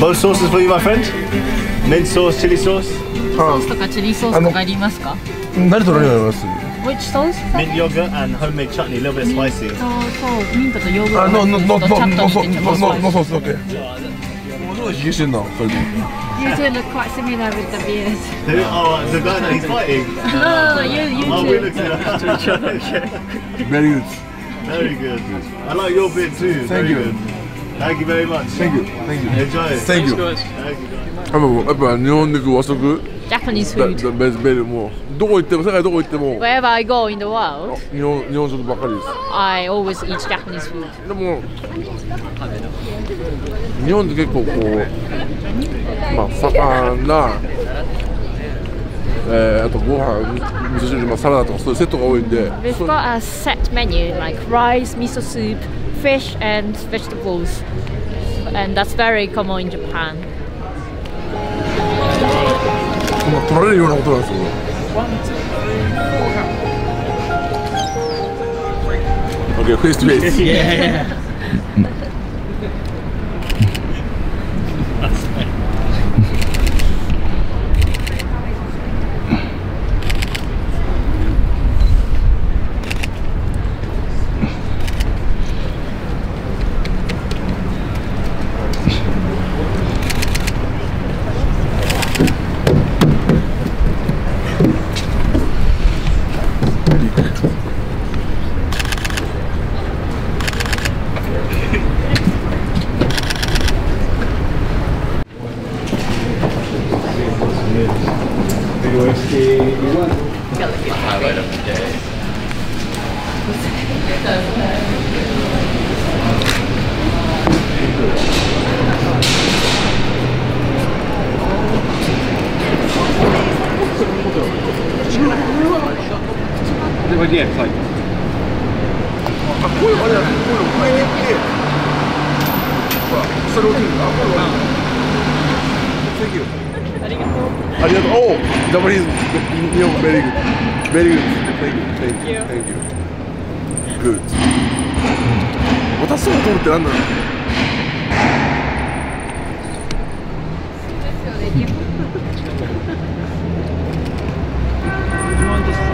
Both sauces for you, my friend. Mint sauce, chili sauce. Sauce to chili sauce to ka Which sauce? Mint yogurt and homemade chutney, a little bit spicy. Mint to yogurt. No sauce, okay. What is Yushin now? You two look quite similar with the beard. Who? Oh, the guy that he's fighting. No, you two. We look similar to each other. Very good. Very good. I like your beard too. Thank you. Thank you very much. Thank you. Thank you. Enjoy it. Thank you. Thank you. Japanese food. Wherever I go in the world, I always eat Japanese food. We've got a set menu like rice, miso soup, fish and vegetables, and that's very common in Japan. Okay, who's this?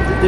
Yeah.